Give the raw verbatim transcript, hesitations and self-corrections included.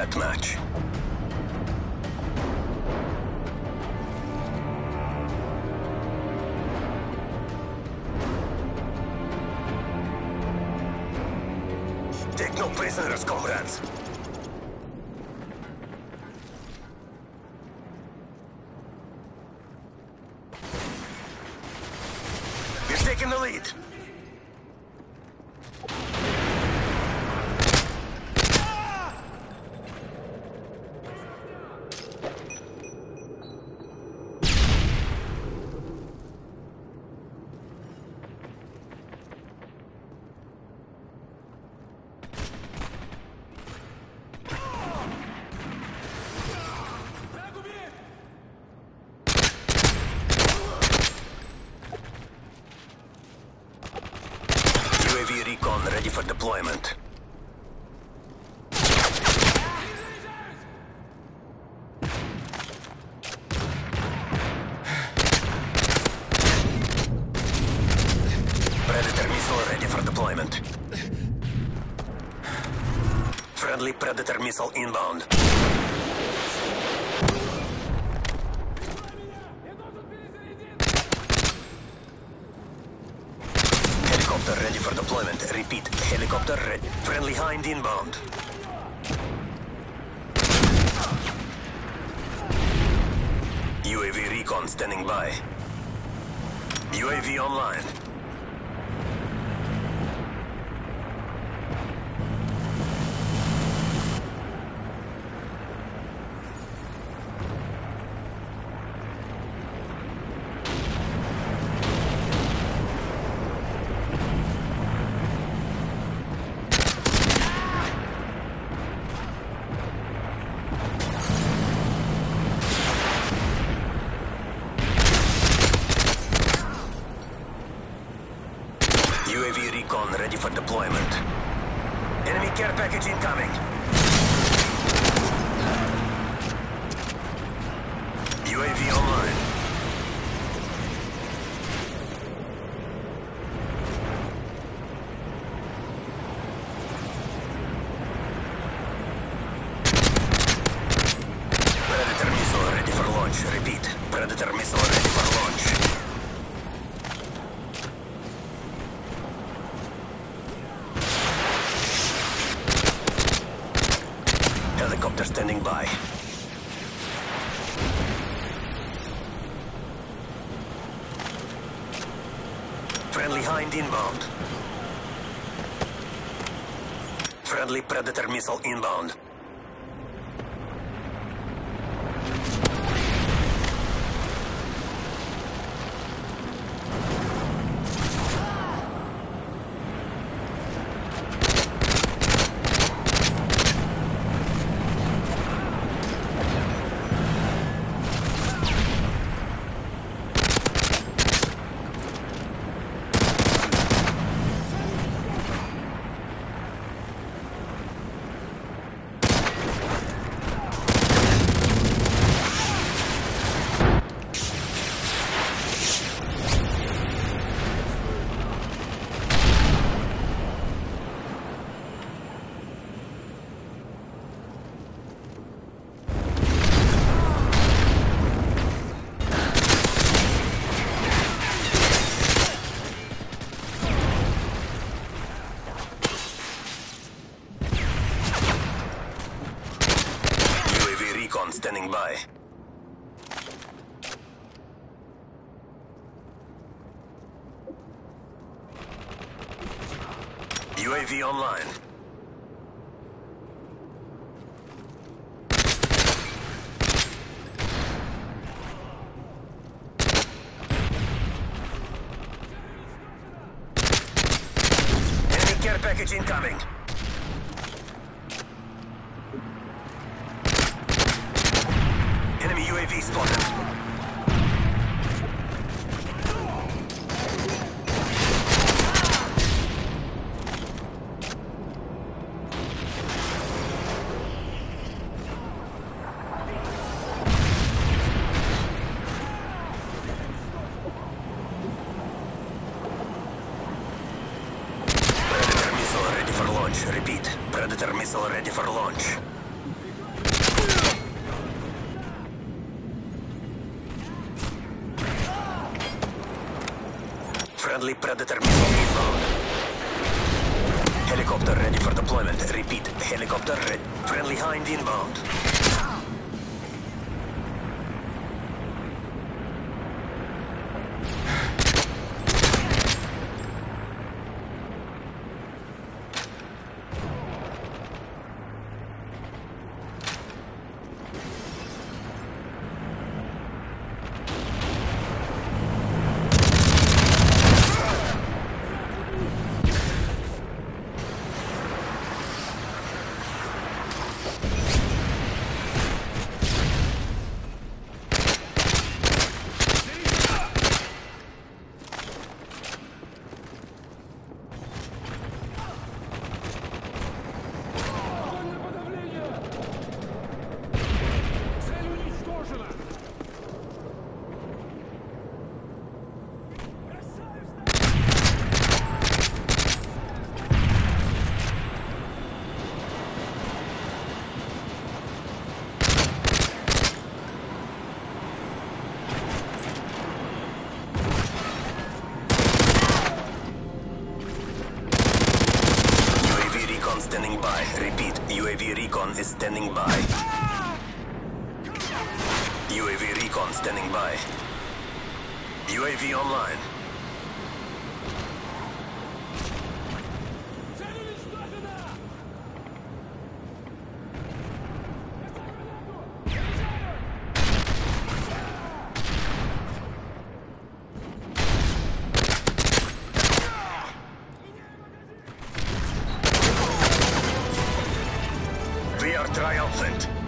deathmatch. Take no prisoners, comrades. We're taking the lead. Recon ready for deployment. Predator missile ready for deployment. Friendly Predator missile inbound. Ready for deployment. Repeat, helicopter ready. Friendly Hind inbound. U A V recon standing by. U A V online. U A V recon ready for deployment. Enemy care package incoming. U A V online. Predator missile ready for launch. Repeat. Predator missile ready for launch. Helicopter standing by. Friendly Hind inbound. Friendly Predator missile inbound. Standing by. U A V online. Enemy care package incoming. U A V spotted. Predator missile ready for launch. Repeat. Predator missile ready for launch. Stanley predetermined inbound. Helicopter ready for deployment. Repeat, helicopter ready. Friendly Hind inbound. Is standing by. U A V recon standing by. U A V online. Triumphant.